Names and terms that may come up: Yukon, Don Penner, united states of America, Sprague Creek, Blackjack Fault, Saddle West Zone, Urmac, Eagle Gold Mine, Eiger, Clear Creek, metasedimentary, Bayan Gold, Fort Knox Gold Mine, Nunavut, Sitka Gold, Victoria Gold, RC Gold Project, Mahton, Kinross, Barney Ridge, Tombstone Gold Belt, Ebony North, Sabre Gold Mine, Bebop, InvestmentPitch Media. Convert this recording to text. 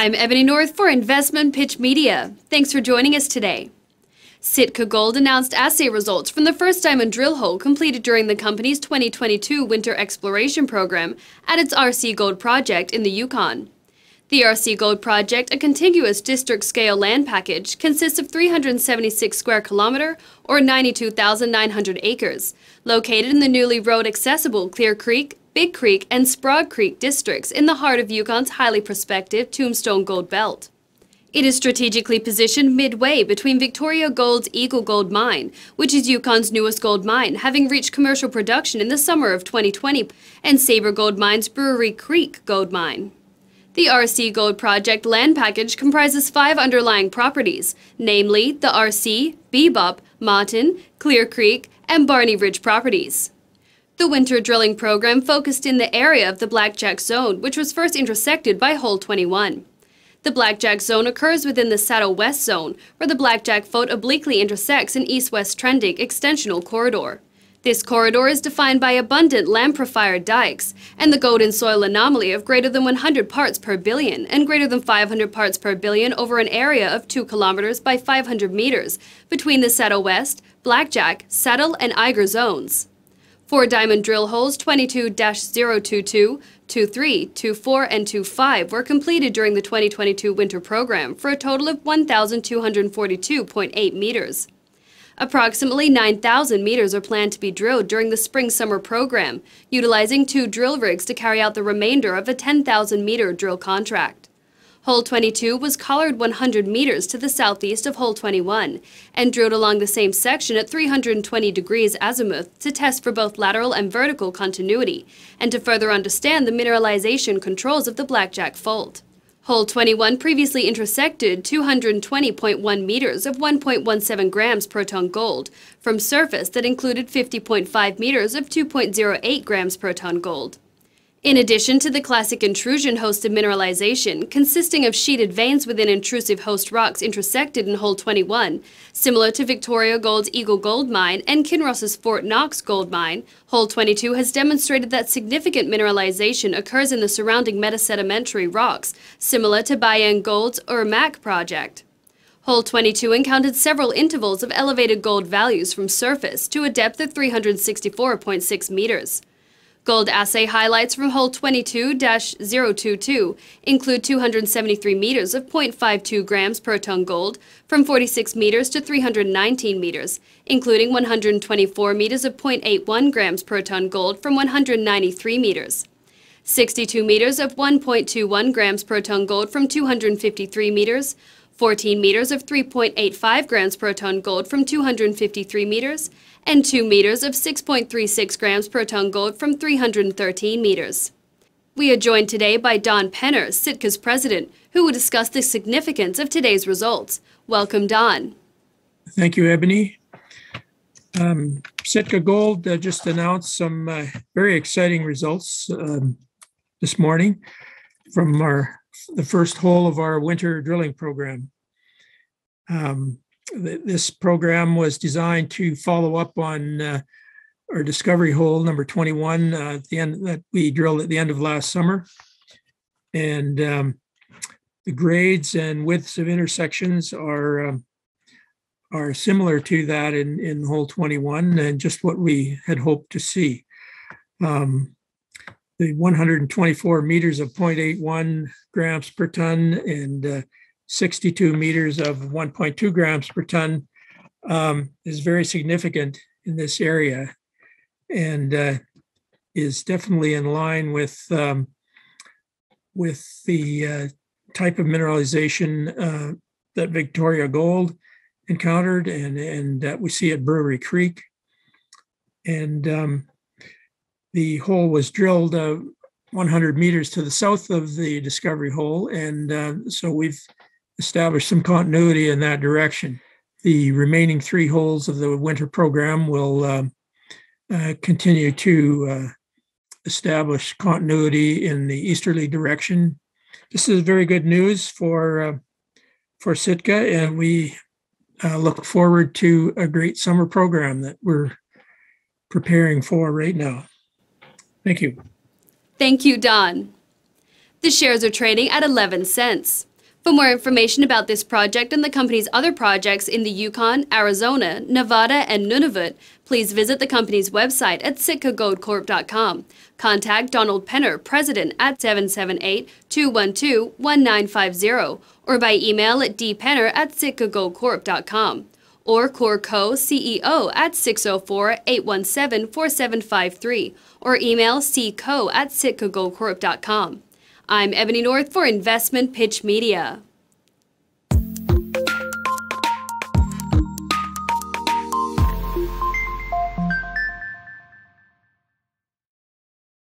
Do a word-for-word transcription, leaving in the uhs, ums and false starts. I'm Ebony North for Investment Pitch Media. Thanks for joining us today. Sitka Gold announced assay results from the first diamond drill hole completed during the company's twenty twenty-two winter exploration program at its R C Gold Project in the Yukon. The R C Gold Project, a contiguous district-scale land package, consists of three hundred seventy-six square kilometer or ninety-two thousand nine hundred acres, located in the newly road-accessible Clear Creek, Big Creek and Sprague Creek districts in the heart of Yukon's highly prospective Tombstone Gold Belt. It is strategically positioned midway between Victoria Gold's Eagle Gold Mine, which is Yukon's newest gold mine, having reached commercial production in the summer of twenty twenty, and Sabre Gold Mine's Brewery Creek Gold Mine. The R C Gold Project land package comprises five underlying properties, namely the R C, Bebop, Mahton, Clear Creek, and Barney Ridge properties. The winter drilling program focused in the area of the Blackjack Zone, which was first intersected by Hole twenty-one. The Blackjack Zone occurs within the Saddle West Zone, where the Blackjack Fault obliquely intersects an east-west trending extensional corridor. This corridor is defined by abundant lamprifier dikes and the golden soil anomaly of greater than one hundred parts per billion and greater than five hundred parts per billion over an area of two kilometers by five hundred meters between the Saddle West, Blackjack, Saddle, and Eiger zones. Four diamond drill holes twenty-two oh twenty-two, twenty-three, twenty-four, and twenty-five were completed during the twenty twenty-two winter program for a total of one thousand two hundred forty-two point eight meters. Approximately nine thousand meters are planned to be drilled during the spring-summer program, utilizing two drill rigs to carry out the remainder of a ten thousand meter drill contract. Hole twenty-two was collared one hundred meters to the southeast of Hole twenty-one and drilled along the same section at three hundred twenty degrees azimuth to test for both lateral and vertical continuity and to further understand the mineralization controls of the Blackjack Fault. Hole twenty-one previously intersected two hundred twenty point one meters of one point one seven grams per ton gold from surface that included fifty point five meters of two point oh eight grams per ton gold. In addition to the classic intrusion-hosted mineralization, consisting of sheeted veins within intrusive host rocks intersected in Hole twenty-one, similar to Victoria Gold's Eagle Gold Mine and Kinross's Fort Knox Gold Mine, Hole twenty-two has demonstrated that significant mineralization occurs in the surrounding metasedimentary rocks, similar to Bayan Gold's Urmac project. Hole twenty-two encountered several intervals of elevated gold values from surface to a depth of three hundred sixty-four point six meters. Gold assay highlights from Hole twenty-two oh twenty-two include two hundred seventy-three meters of zero point five two grams per ton gold from forty-six meters to three hundred nineteen meters, including one hundred twenty-four meters of zero point eight one grams per ton gold from one hundred ninety-three meters, sixty-two meters of one point two one grams per ton gold from two hundred fifty-three meters, fourteen meters of three point eight five grams per ton gold from two hundred fifty-three meters, and two meters of six point three six grams per ton gold from three hundred thirteen meters. We are joined today by Don Penner, Sitka's president, who will discuss the significance of today's results. Welcome, Don. Thank you, Ebony. Um, Sitka Gold uh, just announced some uh, very exciting results um, this morning from our the first hole of our winter drilling program. Um, th this program was designed to follow up on uh, our discovery hole number twenty-one uh, at the end that we drilled at the end of last summer. And um, the grades and widths of intersections are um, are similar to that in, in hole twenty-one and just what we had hoped to see. Um, The one hundred twenty-four meters of zero point eight one grams per ton and uh, sixty-two meters of one point two grams per ton um, is very significant in this area and uh, is definitely in line with, um, with the uh, type of mineralization uh, that Victoria Gold encountered and, and that we see at Brewery Creek. And um, the hole was drilled uh, one hundred meters to the south of the discovery hole, and uh, so we've established some continuity in that direction. The remaining three holes of the winter program will uh, uh, continue to uh, establish continuity in the easterly direction. This is very good news for, uh, for Sitka, and we uh, look forward to a great summer program that we're preparing for right now. Thank you. Thank you, Don. The shares are trading at eleven cents. For more information about this project and the company's other projects in the Yukon, Arizona, Nevada, and Nunavut, please visit the company's website at Sitka Gold Corp dot com. Contact Donald Penner, President, at seven seven eight, two one two, one nine five zero or by email at d penner at Sitka Gold Corp dot com or Corco C E O at six oh four, eight one seven, four seven five three or email c c o at Sitka Gold Corp dot com. I'm Ebony North for Investment Pitch Media.